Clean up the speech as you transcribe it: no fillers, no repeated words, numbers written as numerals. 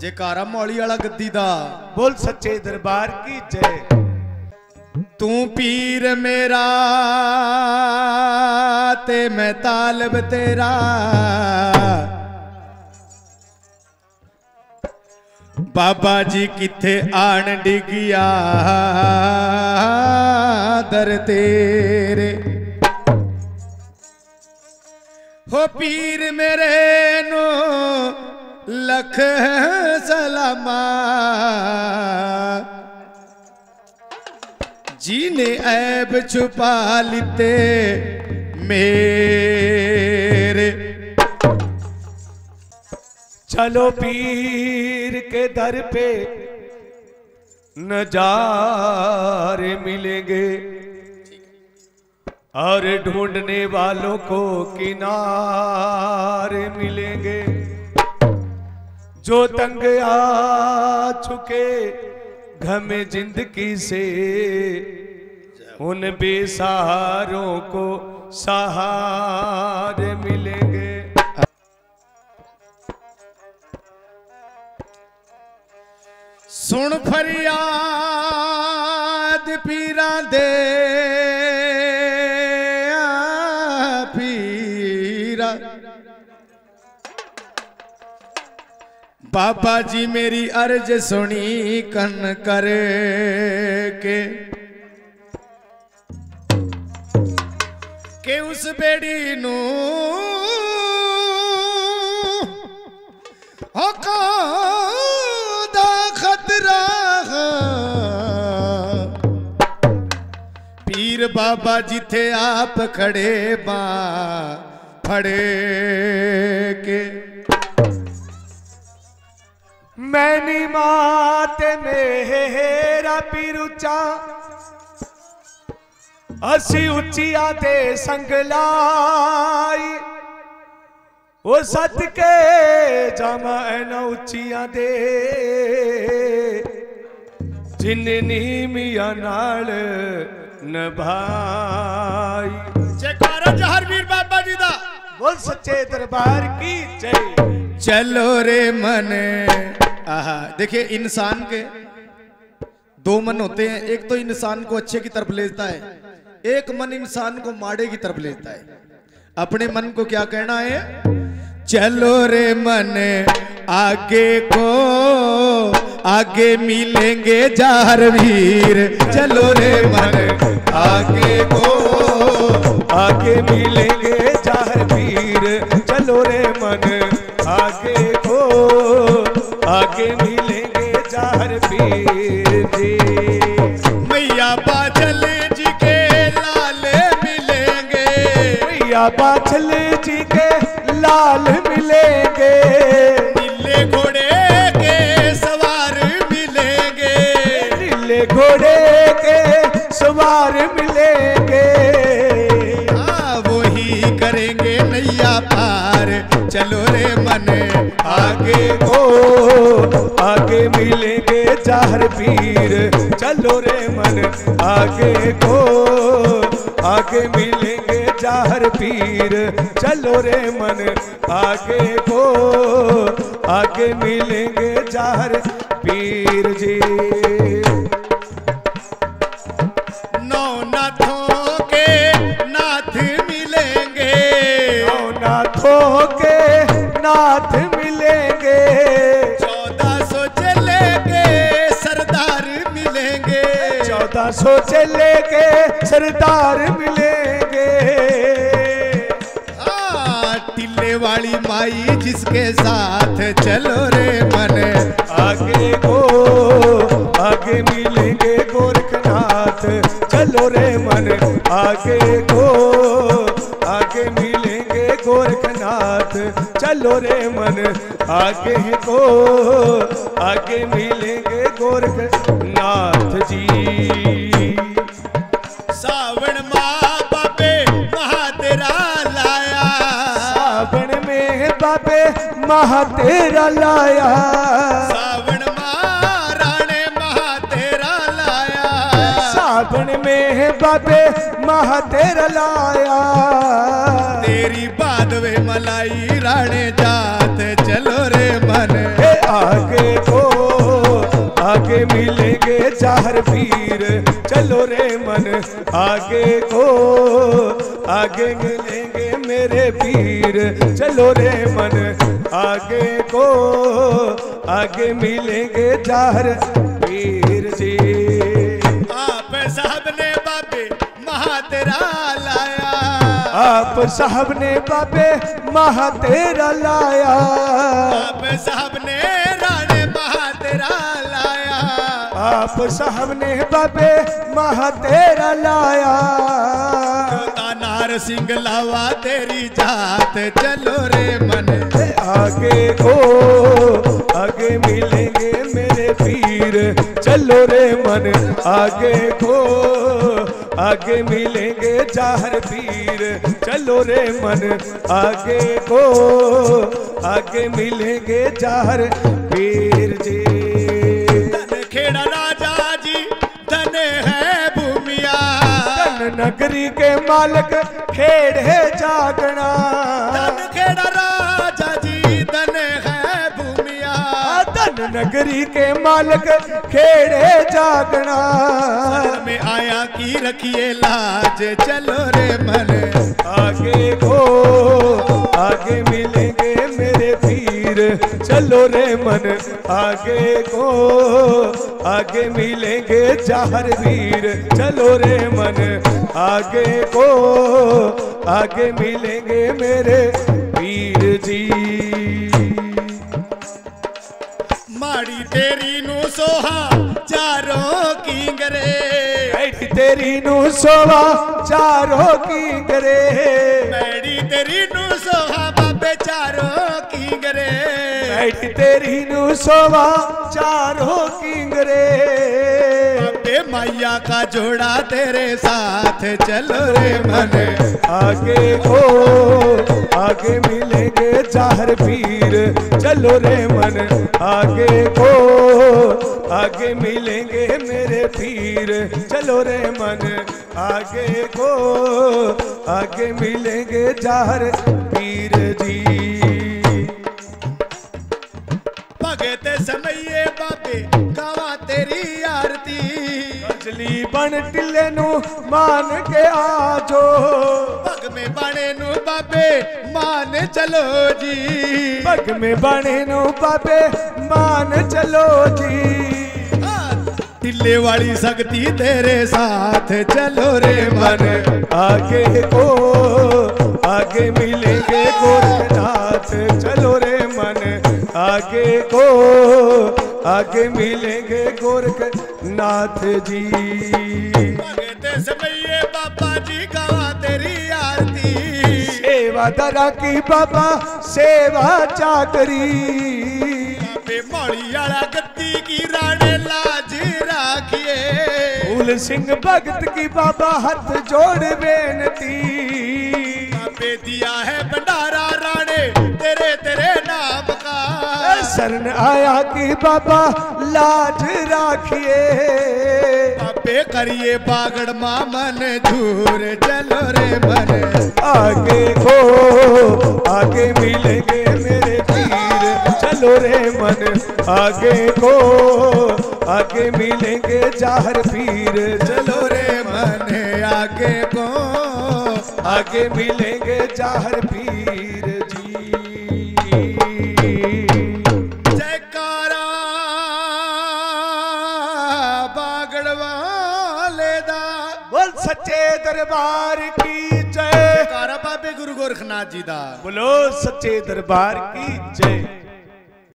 जयकारा मौली वाला गद्दी दा, बोल सच्चे दरबार की जय। तू पीर मेरा ते मैं तालब तेरा, बाबा जी किथे आन डिगिया दर तेरे। हो पीर मेरे नो लख सलामा, जीने ऐब छुपा लिते मेरे। चलो पीर के दर पे नजारे मिलेंगे और ढूंढने वालों को किनारे मिलेंगे। जो तंग आ चुके घमे जिंदगी से, उन बेसहारों को सहारे मिलेंगे। सुन फरियाद पीरा दे पीरा, बाबा जी मेरी अर्ज सुनी कन करके के उस बेड़ी नू पीर बाबा जिथे आप खड़े बा फड़े के। मैनी मात मेरा पीर उचा असी उचिया दे संग लाई, वो सत के जामा न उचिया दे जिन्नी मिया नाल नभाई। जयकारा जहर पीर बाबा जी दा, बोल सच्चे दरबार की जय। चलो रे मन, देखिए इंसान के दो मन होते हैं, एक तो इंसान को अच्छे की तरफ लेता है, एक मन इंसान को माड़े की तरफ लेता है। अपने मन को क्या कहना है, चलो रे मन आगे को, आगे मिलेंगे जहर पीर। चलो रे मन आगे को, आगे मिलेंगे जहर पीर। चलो रे मन आगे को, आगे मिलेंगे जहर पीर जी। मैया बाछल जी के लाल मिलेंगे, मैया बाछल जी के लाल मिलेंगे। नीले घोड़े घोड़े के सवार मिलेंगे, हाँ वो ही करेंगे नैया पार। चलो रे मन आगे को, आगे मिलेंगे जहर पीर। चलो रे मन आगे को, आगे मिलेंगे जहर पीर। चलो रे मन आगे को, आगे मिलेंगे जहर पीर जी। नाथ मिलेंगे, 1400 चले के सरदार मिलेंगे, 1400 चले के सरदार मिलेंगे। टिल्ले वाली माई जिसके साथ, चलो रे मन आगे को, आगे मिलेंगे गोरखनाथ। चलो रे मन आगे को, आगे मिलेंगे गोरखनाथ। चलो रे मन आगे को, आगे मिलेंगे गोरखनाथ जी। सावन माँ बाबे महातेरा लाया, सावन में बाबे महातेरा लाया, सावन माँ राणे महातेरा लाया, सावन में बाबे महातेरा लाया। तेरी बात वे मलाई राणे जात, चलो रे मन आगे आगे को आगे मिलेंगे मेरे पीर, चलो रे मन आगे को आगे मिलेंगे जहर पीर जी। आप साहब ने बाबे महातेरा लाया, आप साहब ने बाबे महातेरा लाया, आप साहब ने राणे महातेरा लाया, आप साहब ने बाबे महातेरा लाया। अनार सिंह लावा तेरी जात, चलो रे मन आगे को आगे मिलेंगे मेरे पीर, चलो रे मन आगे को आगे मिलेंगे जहर पीर, चलो रे मन आगे को आगे मिलेंगे जहर पीर जी। धन खेड़ा राजा जी धन है भूमिया, धन नगरी के मालक खेड़ है जागना, धन खेड़ा राजा जी धन है भूमिया, धन नगरी के मालक खेड़ है जागना। में आया की रखिए लाज, चलो रे मन आगे को आगे मिलेंगे मेरे पीर, चलो रे मन आगे को आगे मिलेंगे जहर पीर, चलो रे मन आगे को आगे मिलेंगे मेरे पीर जी। माड़ी तेरी नु सोहा चारों किंगरे, मैड़ी तेरी नु सोहा चारों किंगरे, मैड़ी तेरी नु सोहा बाबे चारों किंगरे, मैड़ी तेरी नु सोहा चारों किंगरे। बाबे मैया का जोड़ा तेरे साथ, चलो रे मन आगे को आगे मिलेंगे जहर पीर, चलो रे मन आगे को आगे मिलेंगे मेरे पीर, चलो रे मन आगे को आगे मिलेंगे जहर पीर जी। भगत समये बाबे गावा तेरी आरती, मछली बन टिले नु मान के आजो, पग में बने नु बाबे मान चलो जी, पग में बने नु बाबे मान चलो जी। टिल्ले वाली शक्ति तेरे साथ, चलो रे मन आगे को आगे मिलेंगे गोरख नाथ, चलो रे मन आगे को आगे मिलेंगे गोरख नाथ जी। भगत समये बाबा जी गावा तेरी आरती, सेवा दरा की बाबा सेवा चाकरी, मोड़ी आला गद्दी की राणे लाज राखिए, फूल सिंह भगत की बाबा हाथ जोड़ बेनती। बाबे दिया है भंडारा राणे तेरे तेरे नाम का, शरण आया की बाबा लाज राखिए, बाबे करिए बागड़ मामन झूर, चलो रे मन आगे को आगे मिलेंगे मेरे पीर, चलो रे मन आगे को आगे मिलेंगे जहर पीर, चलो रे मन आगे को आगे मिलेंगे जहर पीर जी। जयकारा बागड़ वाले दा, बोल सच्चे दरबार की जय, जयकारा बाबे गुरु गोरख नाथ जी दा, बोलो सच्चे दरबार की जय।